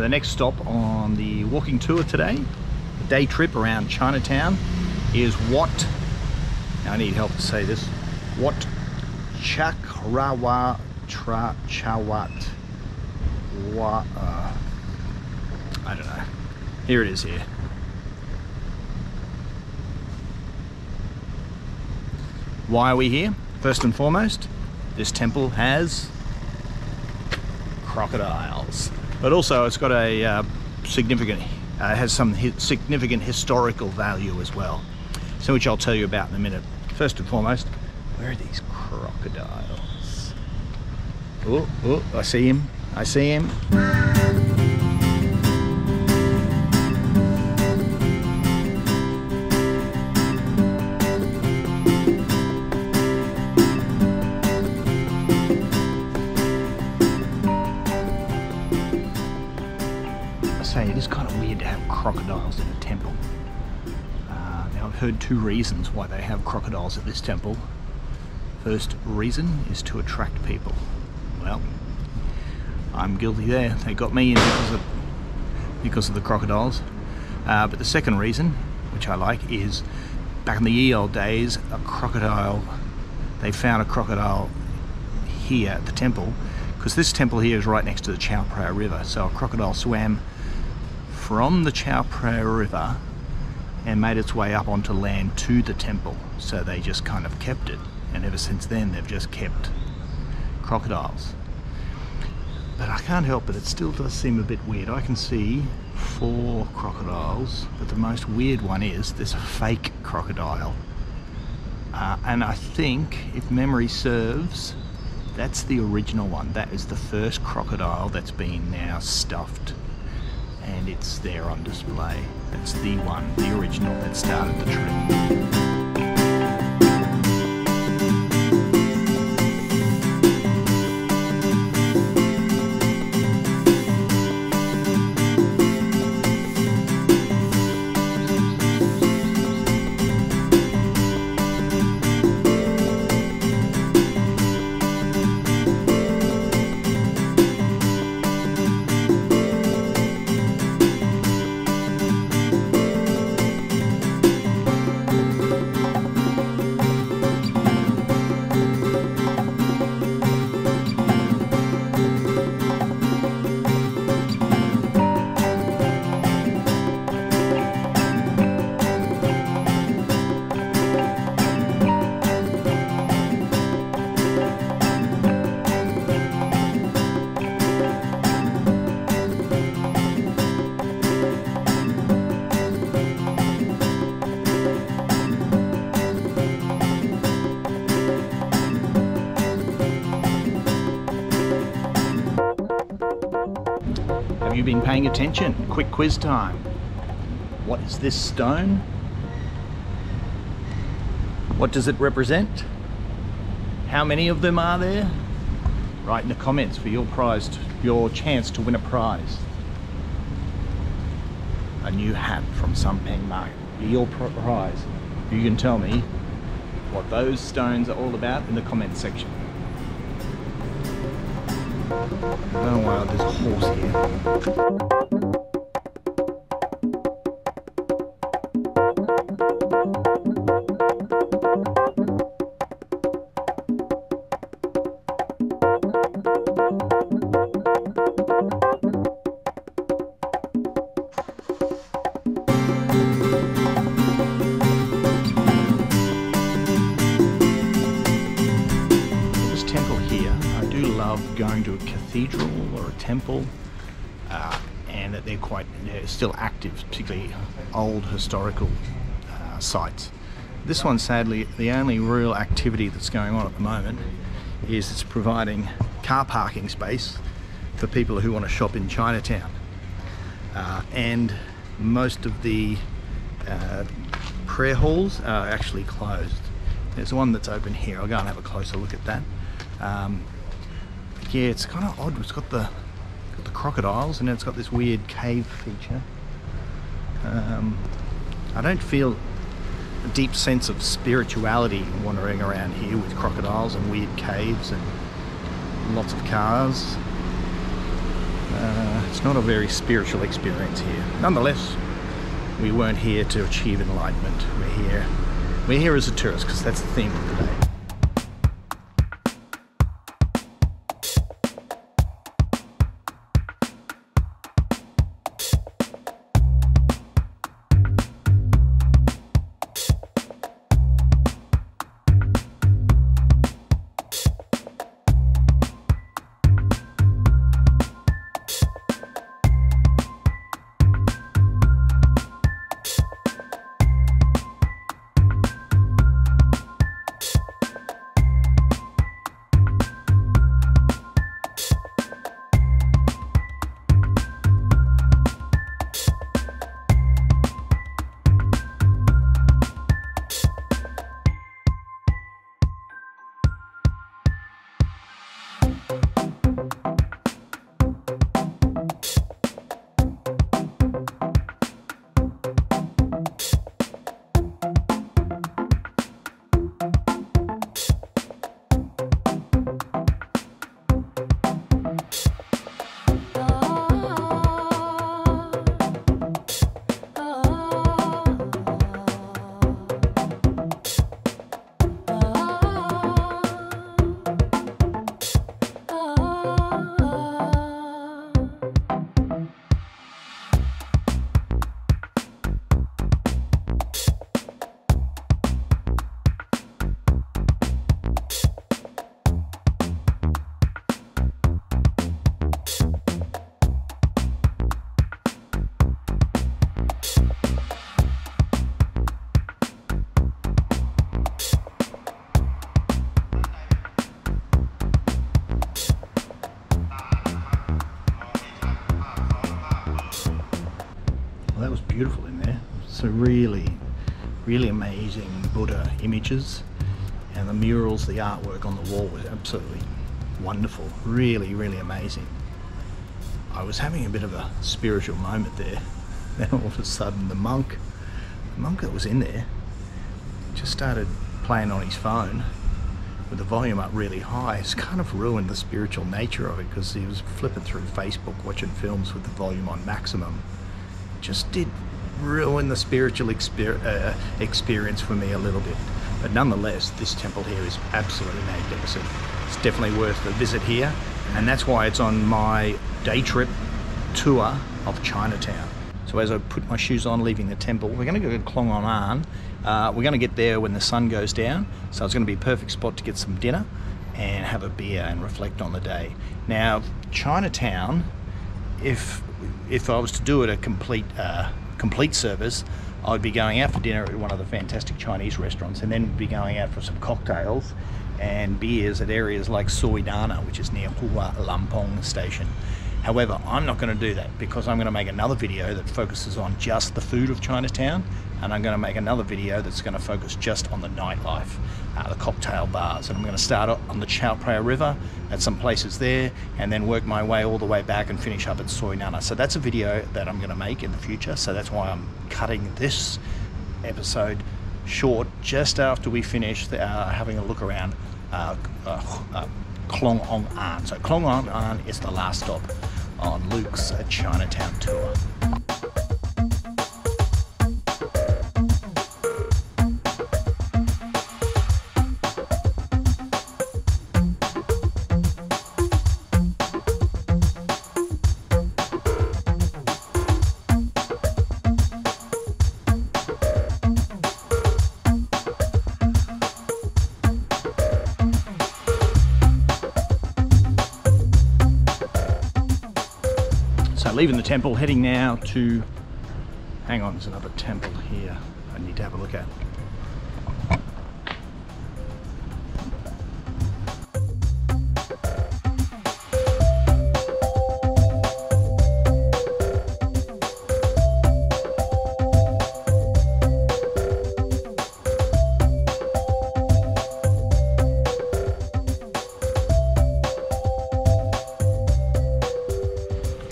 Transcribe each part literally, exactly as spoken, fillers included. So the next stop on the walking tour today, the day trip around Chinatown, is Wat, now I need help to say this, Wat Chakrawa Tra Chawat. Wa, uh, I don't know. Here it is here. Why are we here? First and foremost, this temple has crocodiles, but also it's got a uh, significant, uh, has some hi significant historical value as well, so which I'll tell you about in a minute. First and foremost, where are these crocodiles? Oh, oh, I see him, I see him. Crocodiles in a temple. Uh, now I've heard two reasons why they have crocodiles at this temple. First reason is to attract people. Well, I'm guilty there. They got me in because of, because of the crocodiles. Uh, but the second reason, which I like, is back in the ye olde days, a crocodile, they found a crocodile here at the temple, because this temple here is right next to the Chao Phraya River. So a crocodile swam from the Chao Phraya River and made its way up onto land to the temple, so they just kind of kept it, and ever since then they've just kept crocodiles. But I can't help it, it still does seem a bit weird. I can see four crocodiles, but the most weird one is this fake crocodile, uh, and I think, if memory serves, that's the original one. That is the first crocodile that's been now stuffed, and it's there on display. That's the one, the original, that started the tree. Been paying attention. Quick quiz time. What is this stone? What does it represent? How many of them are there? Write in the comments for your prize, to, your chance to win a prize. A new hat from Sun Peng Market. Your prize. You can tell me what those stones are all about in the comments section. Oh wow, there's a horse here. This temple here, I do love going to a cathedral or a temple, uh, and that they're quite they're still active, particularly old historical uh, sites. This one, sadly, the only real activity that's going on at the moment is it's providing car parking space for people who want to shop in Chinatown, uh, and most of the uh, prayer halls are actually closed. There's one that's open here. I'll go and have a closer look at that. Um, Yeah, it's kind of odd. It's got the, got the crocodiles, and it's got this weird cave feature. Um, I don't feel a deep sense of spirituality wandering around here with crocodiles and weird caves and lots of cars. Uh, it's not a very spiritual experience here. Nonetheless, we weren't here to achieve enlightenment. We're here, we're here as a tourist, because that's the theme of the day. Beautiful in there. So really, really amazing Buddha images, and the murals, the artwork on the wall was absolutely wonderful. Really, really amazing. I was having a bit of a spiritual moment there. Then all of a sudden, the monk, the monk that was in there, just started playing on his phone with the volume up really high. It's kind of ruined the spiritual nature of it, because he was flipping through Facebook, watching films with the volume on maximum. Just did ruin the spiritual exper uh, experience for me a little bit. But nonetheless, this temple here is absolutely magnificent. It's definitely worth a visit here, and that's why it's on my day trip tour of Chinatown. So as I put my shoes on leaving the temple, we're going to go to Khlong Ong Ang. Uh, we're going to get there when the sun goes down, so it's going to be a perfect spot to get some dinner and have a beer and reflect on the day. Now, Chinatown, if If I was to do it a complete uh, complete service, I'd be going out for dinner at one of the fantastic Chinese restaurants, and then be going out for some cocktails and beers at areas like Soidana, which is near Hua Lampong station. However, I'm not going to do that, because I'm going to make another video that focuses on just the food of Chinatown, and I'm going to make another video that's going to focus just on the nightlife, uh, the cocktail bars. And I'm going to start on the Chao Phraya River at some places there, and then work my way all the way back and finish up at Soi Nana. So that's a video that I'm going to make in the future. So that's why I'm cutting this episode short just after we finish the, uh, having a look around uh, uh, uh, Khlong Ong Ang. So Khlong Ong Ang is the last stop on Luke's Chinatown tour. Leaving the temple, heading now to, hang on, there's another temple here I need to have a look at.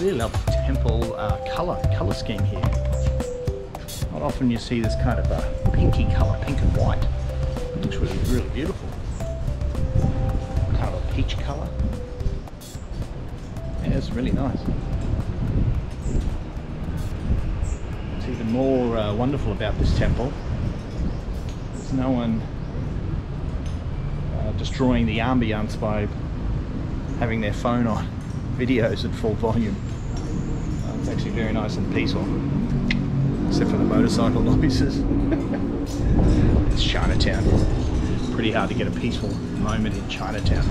Really love the temple uh, colour, colour scheme here. Not often you see this kind of a pinky colour, pink and white. It looks really, really beautiful. Kind of a peach colour. Yeah, Yeah, it's really nice. What's even more uh, wonderful about this temple is no one uh, destroying the ambience by having their phone on videos at full volume. Uh, it's actually very nice and peaceful, except for the motorcycle noises. It's Chinatown. Pretty hard to get a peaceful moment in Chinatown.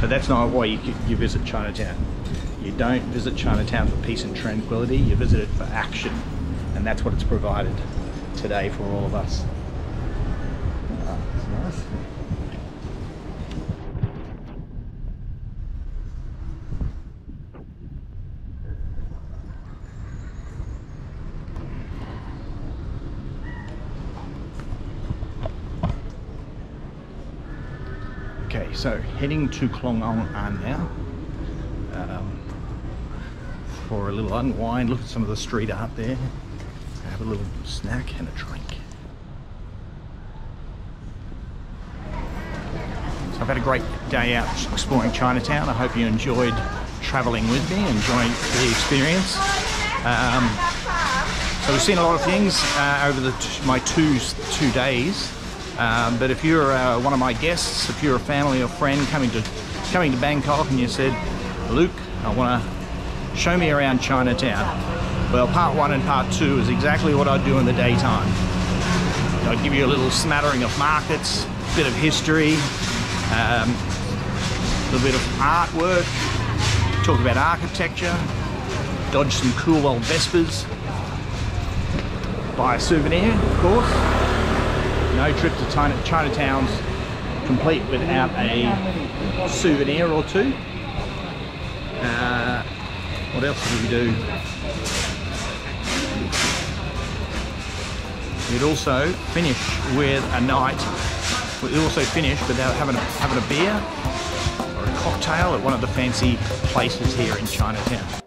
So that's not why you, you visit Chinatown. You don't visit Chinatown for peace and tranquility, you visit it for action. And that's what it's provided today for all of us. Oh, that's nice. Okay, so heading to Khlong Ong Ang now um, for a little unwind, look at some of the street art there, have a little snack and a drink. So I've had a great day out exploring Chinatown. I hope you enjoyed traveling with me, enjoying the experience. Um, so we've seen a lot of things uh, over the t my two, two days. Um, but if you're uh, one of my guests, if you're a family or friend coming to coming to Bangkok and you said, Luke, I want to show me around Chinatown. Well, part one and part two is exactly what I do in the daytime. I'll give you a little smattering of markets, a bit of history, um, a little bit of artwork, talk about architecture, dodge some cool old Vespas, buy a souvenir, of course. No trip to China, Chinatown's complete without a souvenir or two. Uh, what else did we do? We'd also finish with a night. We'd also finish without having a, having a beer or a cocktail at one of the fancy places here in Chinatown.